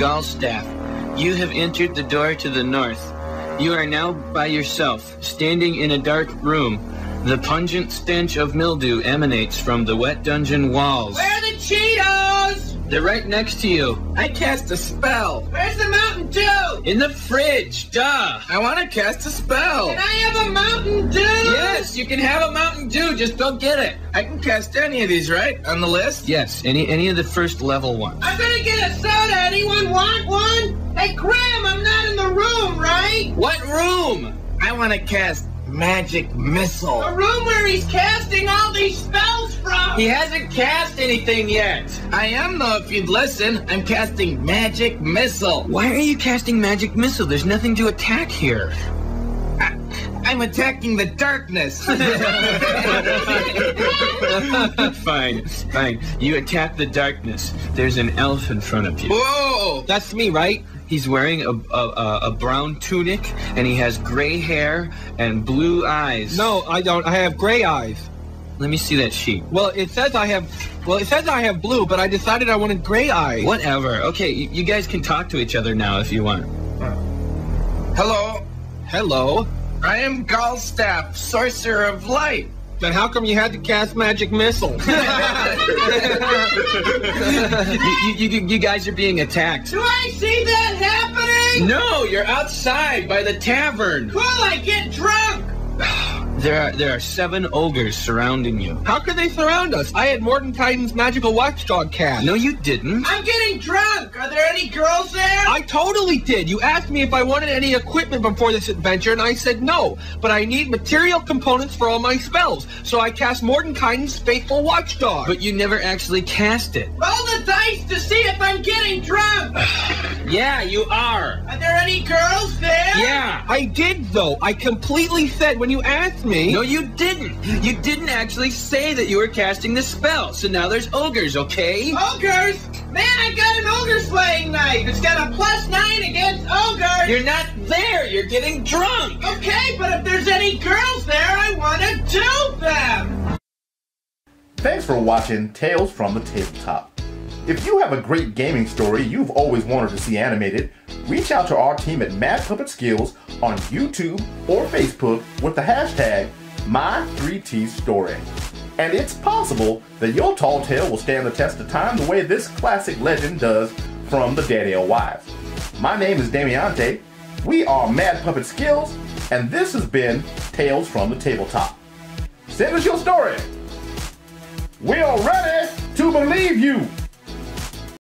Gallstaff, you have entered the door to the north. You are now by yourself, standing in a dark room. The pungent stench of mildew emanates from the wet dungeon walls. Where are the Cheetos? They're right next to you. I cast a spell. Where's the Mountain Dew? In the fridge, duh. I want to cast a spell. Can I have a Mountain Dew? Yes, you can have a Mountain Dew, just don't get it. I can cast any of these, right? On the list? Yes, any of the first level ones. I'm gonna get a soda. Anyone want one? Hey, Graham, I'm not in the room, right? What room? I want to cast Magic Missile. A room where he's casting all these spells from. He hasn't cast anything yet. I am, though, if you'd listen. I'm casting Magic Missile. Why are you casting Magic Missile? There's nothing to attack here. I'm attacking the darkness. Fine. You attack the darkness. There's an elf in front of you. Whoa! That's me, right? He's wearing a brown tunic, and he has gray hair and blue eyes. No, I don't. I have gray eyes. Let me see that sheet. Well, it says I have blue, but I decided I wanted gray eyes. Whatever. Okay, you guys can talk to each other now if you want. Hello. Hello. I am Gallstaff, Sorcerer of Light. Then how come you had to cast Magic Missile? You guys are being attacked. Do I see that happening? No, you're outside by the tavern. Cool, I get drunk. There are 7 ogres surrounding you. How could they surround us? I had Mordenkainen's Magical Watchdog cast. No, you didn't. I'm getting drunk. Are there any girls there? I totally did. You asked me if I wanted any equipment before this adventure, and I said no. But I need material components for all my spells, so I cast Mordenkainen's Faithful Watchdog. But you never actually cast it. Roll the dice to see if I'm getting drunk. Yeah, you are. Are there any girls there? Yeah. I did, though. I completely said when you asked me. No, you didn't. You didn't actually say that you were casting the spell. So now there's ogres, okay? Ogres? Man, I got an ogre slaying knife. It's got a +9 against ogres. You're not there. You're getting drunk. Okay, but if there's any girls there, I want to do them. Thanks for watching Tales from the Tabletop. If you have a great gaming story you've always wanted to see animated, reach out to our team at Mad Puppet Skills on YouTube or Facebook with the hashtag My3TStory. And it's possible that your tall tale will stand the test of time the way this classic legend does from the Dead Ale Wives. My name is Damiante, we are Mad Puppet Skills, and this has been Tales from the Tabletop. Send us your story. We are ready to believe you.